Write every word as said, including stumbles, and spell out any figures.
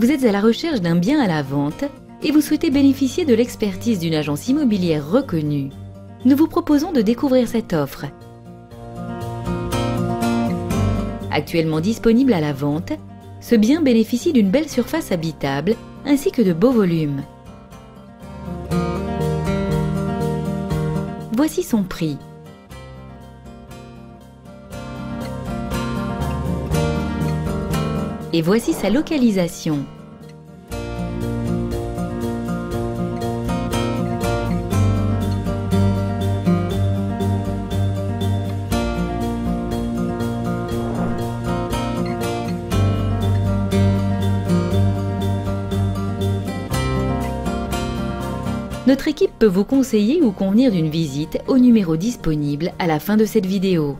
Vous êtes à la recherche d'un bien à la vente et vous souhaitez bénéficier de l'expertise d'une agence immobilière reconnue. Nous vous proposons de découvrir cette offre. Actuellement disponible à la vente, ce bien bénéficie d'une belle surface habitable ainsi que de beaux volumes. Voici son prix. Et voici sa localisation. Notre équipe peut vous conseiller ou convenir d'une visite au numéro disponible à la fin de cette vidéo.